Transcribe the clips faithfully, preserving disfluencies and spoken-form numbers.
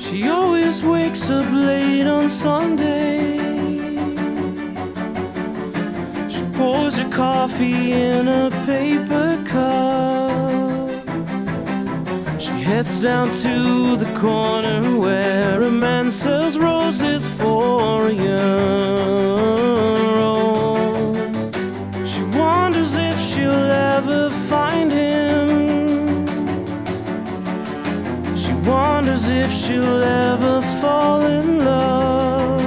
She always wakes up late on Sunday. She pours her coffee in a paper cup. She heads down to the corner where a man sells roses for a euro. She wonders if she'll ever find him. She wonders if she'll ever fall in love.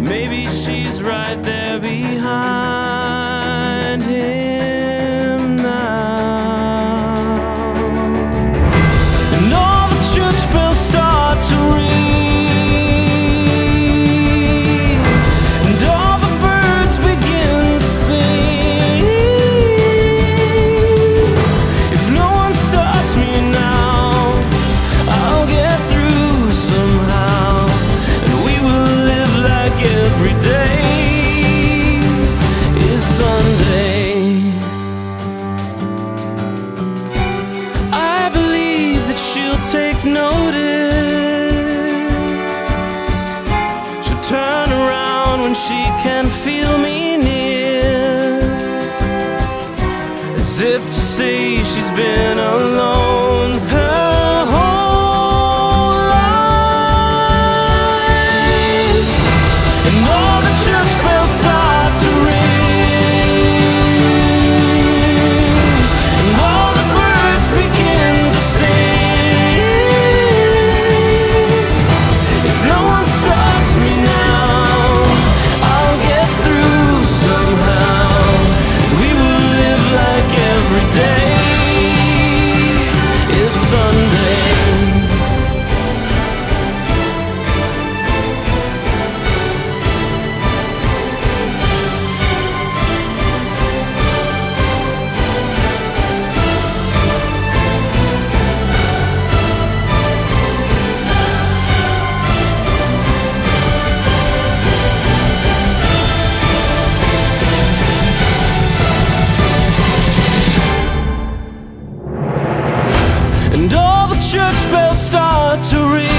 Maybe she's right there behind him now. And all the church bells start to ring, and all the birds begin to sing. If no one stops me now, I'll get through somehow, and we will live like every day is Sunday. I believe that she'll take notice. She'll turn around when she can feel me near, as if to say she's been alone her to read.